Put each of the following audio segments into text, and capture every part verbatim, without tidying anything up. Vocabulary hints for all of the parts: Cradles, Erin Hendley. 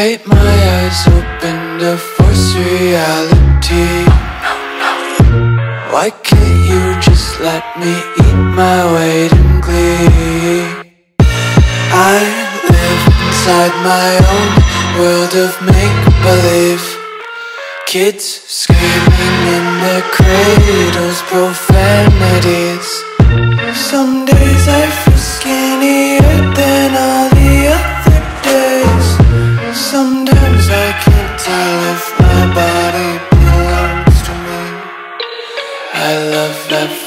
Take my eyes open to force reality. Why can't you just let me eat my weight in glee? I live inside my own world of make-believe. Kids screaming in their cradles, profanities. Some days I feel skinnier than all the other days. Sometimes I can't tell if my body belongs to me. I love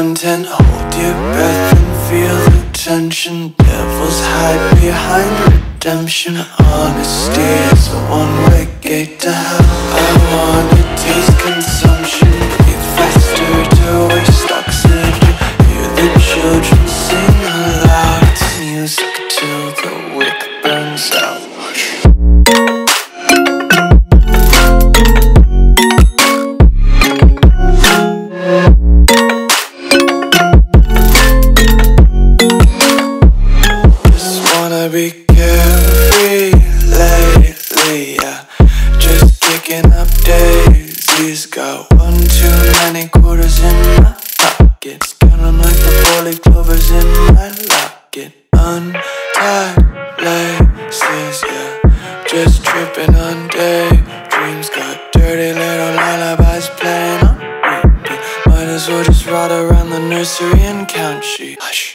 Content, hold your breath and feel the tension. Devils hide behind redemption. Honesty is a one-way gate to hell. I wanna taste consumption. Breathe faster to waste oxygen. Hear the children sing aloud. It's music till the wick burns out. Be carefree lately, yeah. Just kicking up daisies. Got one too many quarters in my pockets. Count 'em like the four-leaf clovers in my locket. Untied laces, yeah. Just tripping on daydreams. Got dirty little lullabies playing on repeat. Might as well just ride around the nursery and count sheep. Hush.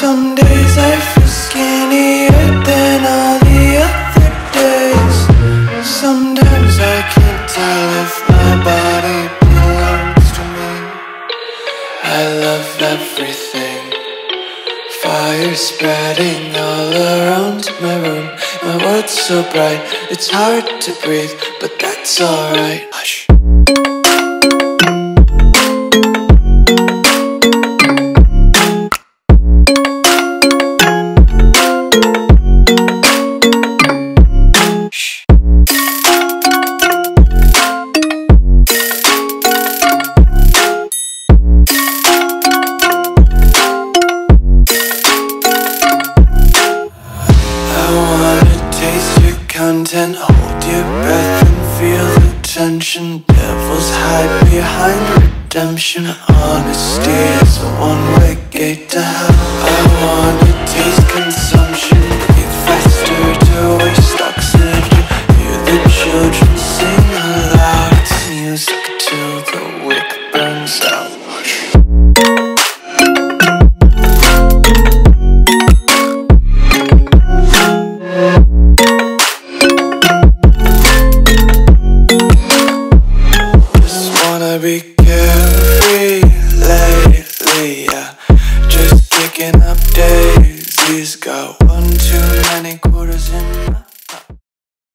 Some days I feel skinnier than all the other days. Sometimes I can't tell if my body belongs to me. I love everything. Fire spreading all around my room. My world's so bright, it's hard to breathe, but that's alright. Hush. redemption. Honesty is a one-way gate to hell. I wanna taste consumption. Get faster to waste oxygen. Hear the children.